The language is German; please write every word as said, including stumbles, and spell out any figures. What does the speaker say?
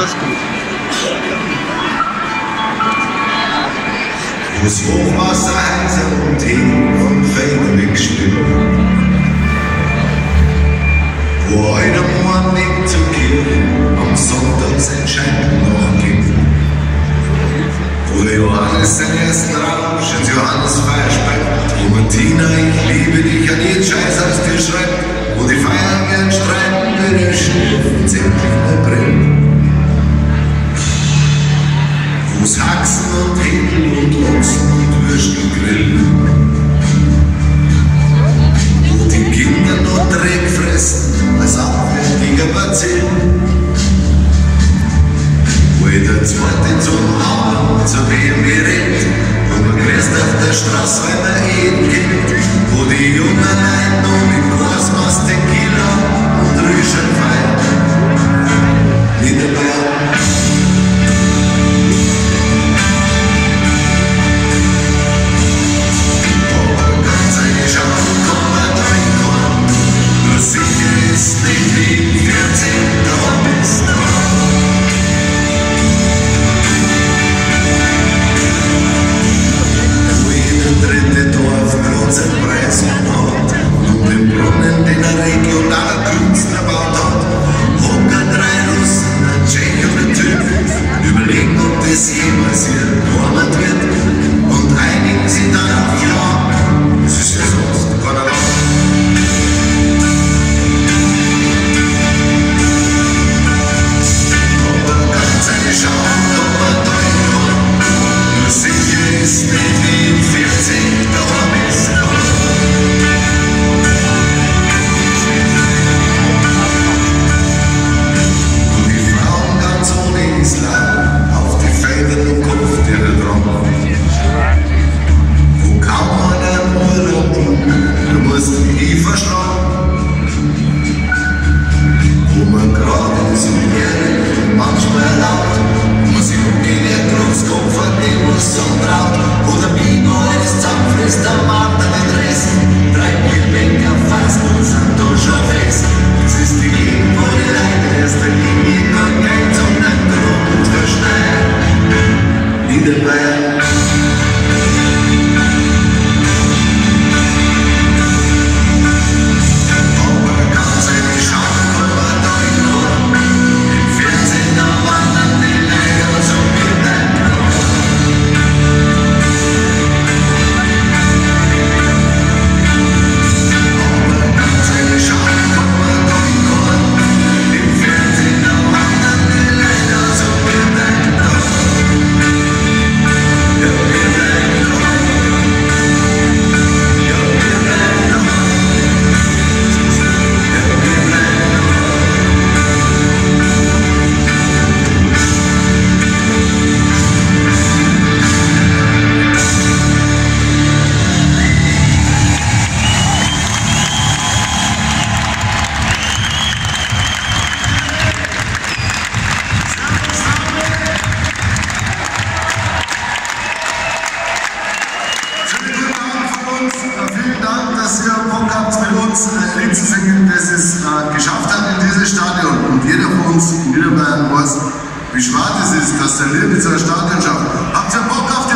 alles gut. Muss Oberseite und hin und fein stimmen. Wo einer Morgen zur Kirche, am Sonntag entscheidet noch ein Kind. Wo der Johannes seinen ersten Rausch ins Johannesfeuer speit, wo Martina, ich liebe dich, an jeden Scheiß aus dir schreibt, wo die Feiern gern streiten, wenn die Schrift zähnlich mal brennt. Wo's Haxen und Händel und Ochsen und Würsten grillen, wo die Kinder noch Dreck fressen, als Abwärtiger verzählen, wo jeder Zweite zum Hauen und zur B M W rennt, wo man gräßt auf der Straße, wenn er Ehen kennt, wo die Jungen ein und im Kurs aus Tequila und Rüschen feiern. Niederbayern. Wie schade es ist, dass der Liebitzer Stadion schafft. Habt ihr Bock auf